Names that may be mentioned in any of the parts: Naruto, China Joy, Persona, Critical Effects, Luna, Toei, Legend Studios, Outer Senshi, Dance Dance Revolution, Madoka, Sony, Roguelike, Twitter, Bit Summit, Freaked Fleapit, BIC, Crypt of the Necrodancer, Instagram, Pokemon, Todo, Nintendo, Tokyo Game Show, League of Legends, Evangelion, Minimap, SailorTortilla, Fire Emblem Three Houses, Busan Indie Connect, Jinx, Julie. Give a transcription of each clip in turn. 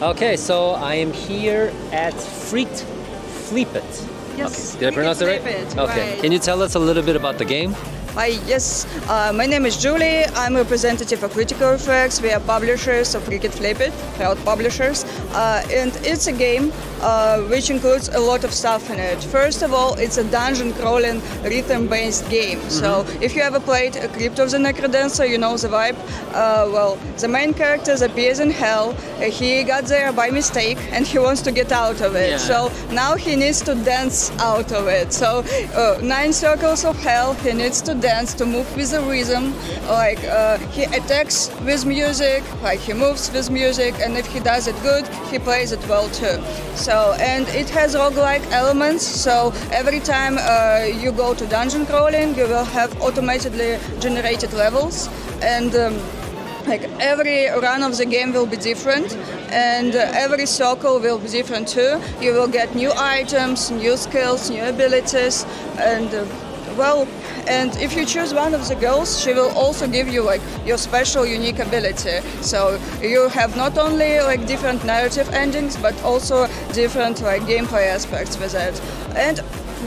Okay, so I am here at Freaked Fleapit. Yes. Okay. Did I pronounce it right? Okay. Right. Can you tell us a little bit about the game? Yes, my name is Julie. I'm a representative of Critical Effects. We are publishers of Freaked Fleapit, proud publishers. And it's a game which includes a lot of stuff in it. First of all, it's a dungeon crawling, rhythm-based game. Mm-hmm. So if you ever played Crypt of the Necrodancer, you know the vibe. Well, the main character appears in hell. He got there by mistake and he wants to get out of it. Yeah. So now he needs to dance out of it. So 9 circles of hell, he needs to dance, to move with a rhythm, like he attacks with music, like he moves with music, and if he does it good, he plays it well too. So, and it has roguelike elements, so every time you go to dungeon crawling, you will have automatically generated levels, and like every run of the game will be different, and every circle will be different too. You will get new items, new skills, new abilities, and and if you choose one of the girls, she will also give you like your special unique ability. So you have not only like different narrative endings, but also different like gameplay aspects with it. And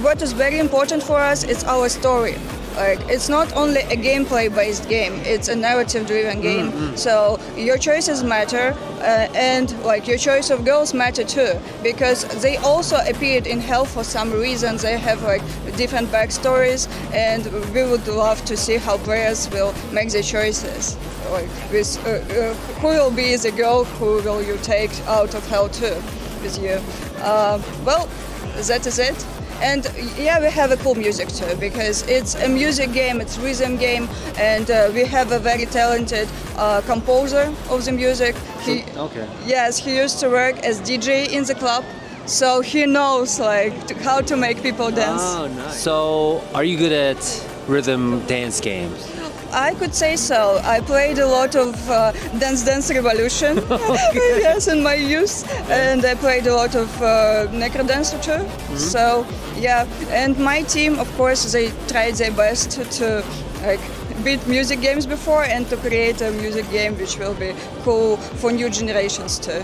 what is very important for us is our story. Like, it's not only a gameplay-based game, it's a narrative-driven game. Mm-hmm. So your choices matter, and like your choice of girls matter too, because they also appeared in hell for some reason. They have like different backstories, and we would love to see how players will make their choices. Like, with, who will be the girl who will you take out of hell too with you? Well, that is it. And yeah, we have a cool music too, because it's a music game, it's a rhythm game, and we have a very talented composer of the music. Yes, he used to work as DJ in the club, so he knows like how to make people dance. Oh, nice. So, are you good at rhythm dance games? I could say so. I played a lot of Dance Dance Revolution, yes, in my youth, and I played a lot of Necrodancer too. Mm-hmm. So yeah, and my team, of course, they tried their best to like beat music games before and to create a music game which will be cool for new generations too.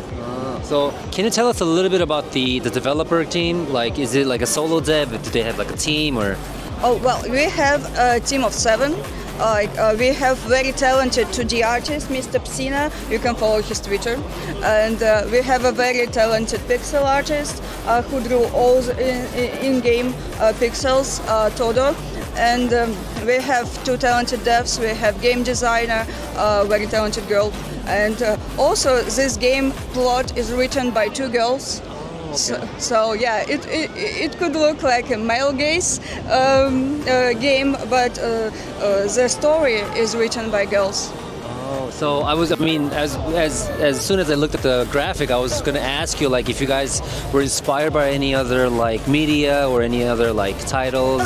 So can you tell us a little bit about the developer team? Like, is it like a solo dev? Do they have like a team or? Oh well, we have a team of 7. We have very talented 2D artist, Mr. Psina. You can follow his Twitter. And we have a very talented pixel artist who drew all the in-game pixels, Todo. And we have 2 talented devs. We have game designer, very talented girl. And also this game plot is written by 2 girls. Okay. So yeah, it could look like a male gaze game, but the story is written by girls. Oh, so as soon as I looked at the graphic, I was going to ask you like if you guys were inspired by any other like media or any other like titles.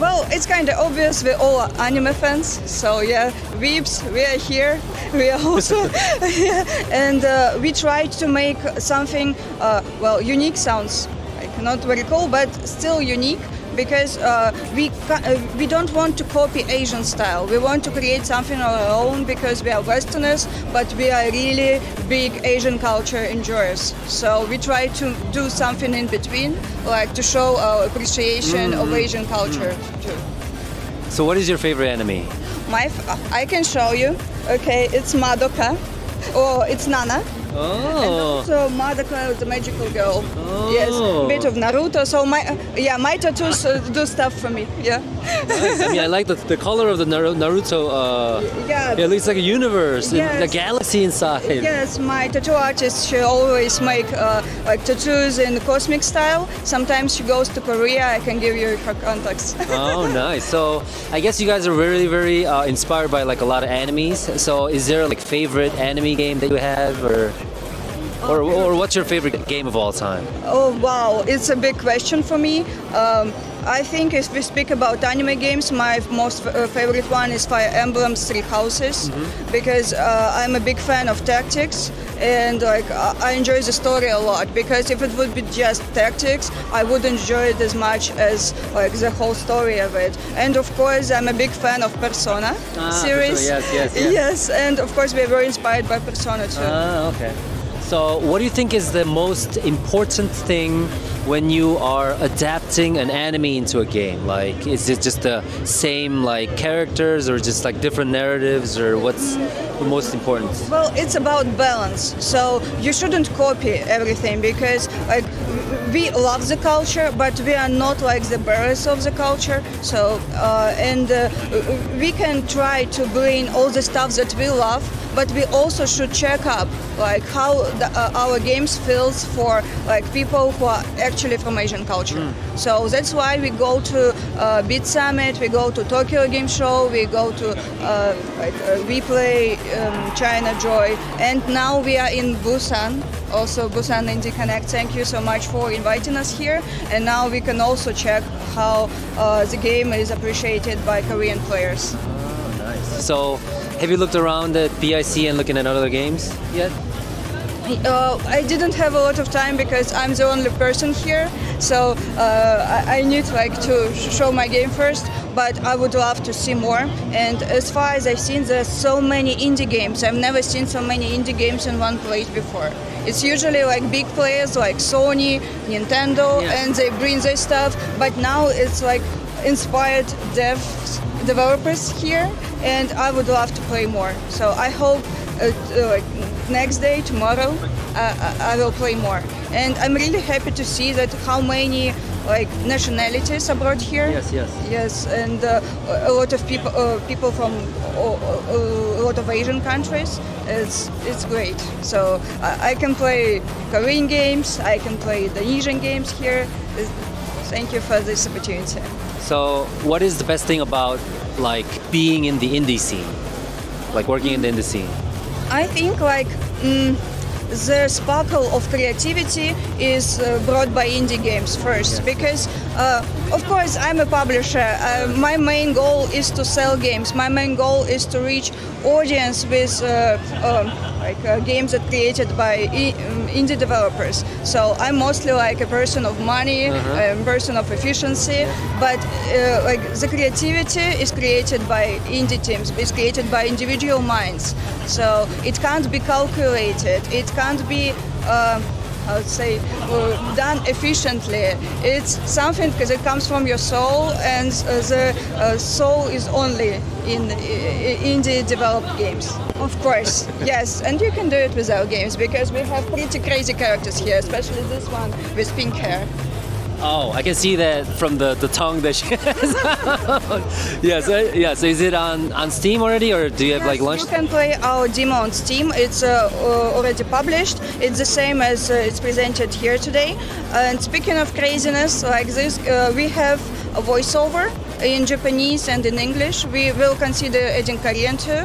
Well, it's kind of obvious we all are anime fans, so yeah, weeps, we are here. We are also, yeah, and we tried to make something unique sounds, like not very cool, but still unique. Because we don't want to copy Asian style. We want to create something of our own because we are Westerners, but we are really big Asian culture enjoyers. So we try to do something in between, like to show our appreciation of Asian culture too. So what is your favorite anime? I can show you. Okay, it's Madoka. Oh, it's Nana. Oh. And also Madoka, the magical girl. Oh. Yes, a bit of Naruto. So my tattoos do stuff for me. Yeah. Nice. I mean, I like the color of the Naruto. Yeah. It looks like a universe, yes. A galaxy inside. Yes, my tattoo artist, she always make like tattoos in the cosmic style. Sometimes she goes to Korea. I can give you her contacts. Oh, nice. So I guess you guys are really, very inspired by like a lot of animes. So is there like favorite anime game that you have, or? Or what's your favorite game of all time? Oh wow, it's a big question for me. I think if we speak about anime games, my most favorite one is Fire Emblem Three Houses, because I'm a big fan of tactics, and like I enjoy the story a lot, because if it would be just tactics, I wouldn't enjoy it as much as like the whole story of it. And of course, I'm a big fan of Persona series. Persona, yes, and of course, we were inspired by Persona too. Ah, okay. So what do you think is the most important thing when you are adapting an anime into a game? Like, is it just the same like characters, or just like different narratives, or what's the most important? Well, it's about balance. So you shouldn't copy everything, because like we love the culture, but we are not like the bearers of the culture. So we can try to bring all the stuff that we love, but we also should check up like how the, our games feels for like people who are actually from Asian culture. Mm. So that's why we go to Bit Summit, we go to Tokyo Game Show, we go to we play China Joy, and now we are in Busan, also Busan Indie Connect. Thank you so much for inviting us here, and now we can also check how the game is appreciated by Korean players. Oh, nice. So, have you looked around at BIC and looking at other games yet? I didn't have a lot of time because I'm the only person here, so I need like to show my game first. But I would love to see more. And as far as I've seen, there's so many indie games. I've never seen so many indie games in one place before. It's usually like big players like Sony, Nintendo, yes, and they bring their stuff. But now it's like inspired developers here, and I would love to play more. So I hope next day, tomorrow, I will play more. And I'm really happy to see that how many like nationalities abroad here. Yes, yes. Yes, and a lot of people, people from a lot of Asian countries. It's great. So I can play Korean games. I can play the Asian games here. Thank you for this opportunity. So, what is the best thing about like being in the indie scene, like working in the indie scene? I think like the sparkle of creativity is brought by indie games first, because of course I'm a publisher. My main goal is to sell games. My main goal is to reach audience with games that created by indie developers. So I'm mostly like a person of money, a person of efficiency, but like the creativity is created by indie teams, it's created by individual minds. So it can't be calculated, it can't be I would say done efficiently. It's something because it comes from your soul, and the soul is only in indie developed games. Of course, yes, and you can do it with our games because we have pretty crazy characters here, especially this one with pink hair. Oh, I can see that from the tongue that she has. Yes, yes. Is it on Steam already, or do you have like launch? You can play our demo on Steam. It's already published. It's the same as it's presented here today. And speaking of craziness like this, we have a voiceover in Japanese and in English. We will consider adding Korean too.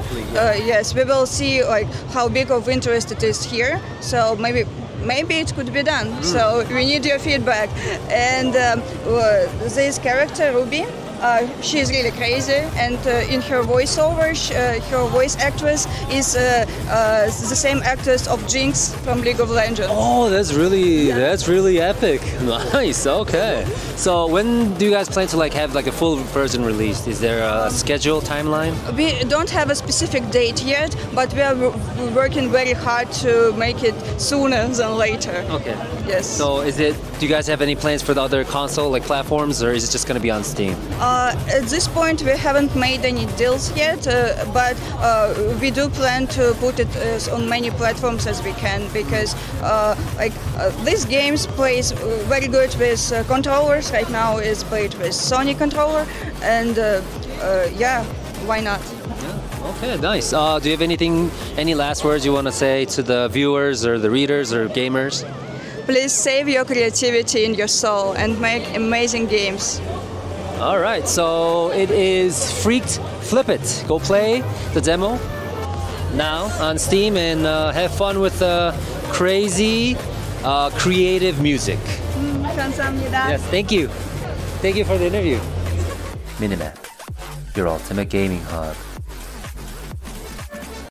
Yes, we will see like how big of interest it is here. So maybe. Maybe it could be done, so we need your feedback. And this character, Ruby, she is really crazy, and in her voiceover, her voice actress is the same actress of Jinx from League of Legends. Oh, that's really epic. Nice. Okay. So when do you guys plan to like have like a full version released? Is there a schedule timeline? We don't have a specific date yet, but we are working very hard to make it sooner than later. Okay. Yes. So is it? Do you guys have any plans for the other console like platforms, or is it just going to be on Steam? At this point, we haven't made any deals yet, but we do plan to put it on many platforms as we can, because these games plays very good with controllers. Right now, it's played with Sony controller, and yeah, why not? Okay, nice. Do you have any last words you want to say to the viewers or the readers or gamers? Please save your creativity in your soul and make amazing games. All right, so it is Freaked Fleapit. Go play the demo now on Steam and have fun with the crazy, creative music. Yes, thank you. Thank you for the interview. Minimap, your ultimate gaming hub.